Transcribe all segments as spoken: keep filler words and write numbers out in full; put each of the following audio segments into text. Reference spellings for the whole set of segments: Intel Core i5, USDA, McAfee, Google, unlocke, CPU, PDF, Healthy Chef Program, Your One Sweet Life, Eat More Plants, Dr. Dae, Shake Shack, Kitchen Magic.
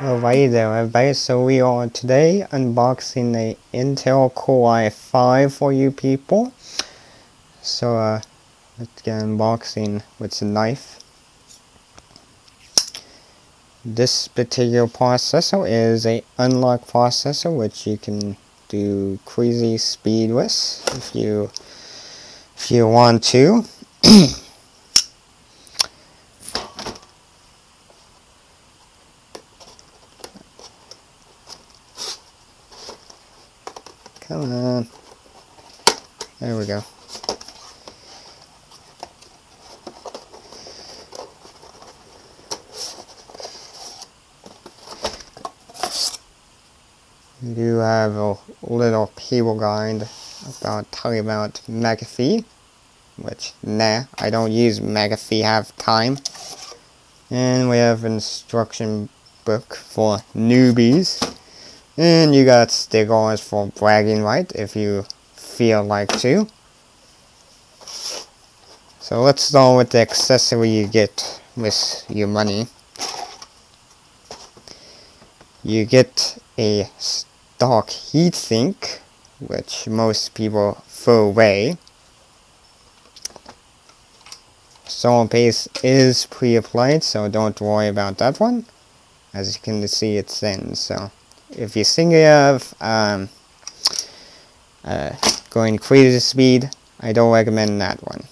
Alright there everybody, so we are today unboxing the Intel Core i five for you people. So uh, let's get unboxing with the knife. This particular processor is a unlock processor which you can do crazy speed with if you if you want to. Come on. There we go. We do have a little people guide about talking about McAfee, which, nah, I don't use McAfee half the time. And we have an instruction book for newbies. And you got stickers for bragging rights if you feel like to. So let's start with the accessory you get with your money. You get a stock heatsink, which most people throw away. Solid paste is pre-applied, so don't worry about that one. As you can see, it's thin, so if you're thinking of um, uh, going crazy speed, I don't recommend that one.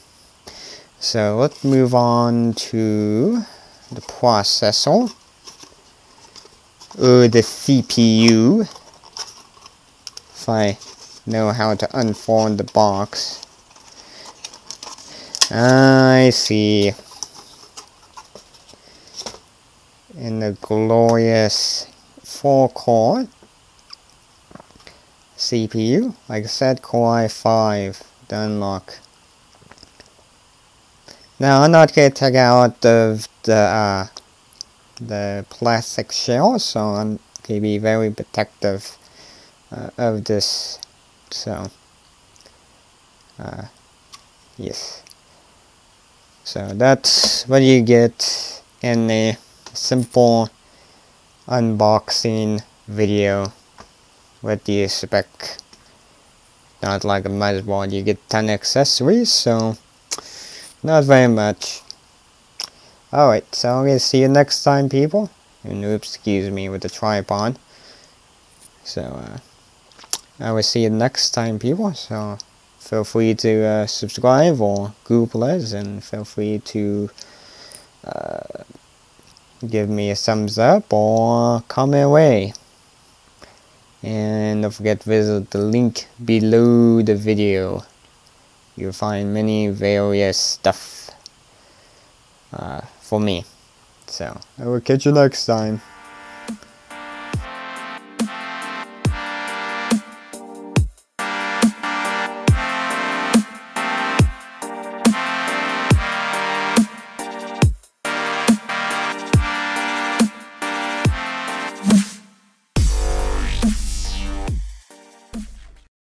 So let's move on to the processor, or the C P U, if I know how to unfold the box. I see. In the glorious four core C P U, like I said, Core i five, the unlock. Now I'm not going to take out the the, uh, the plastic shell, so I'm going to be very protective uh, of this. So, uh, yes. So that's what you get in a simple unboxing video with the spec. Not like a motherboard, you get ten accessories, so not very much. Alright, so I'm gonna see you next time, people. And oops, excuse me with the tripod. So uh, I will see you next time, people, so feel free to uh, subscribe or Google us, and feel free to uh, give me a thumbs up or comment away, and don't forget to visit the link below the video. You'll find many various stuff uh, for me, so I will catch you next time.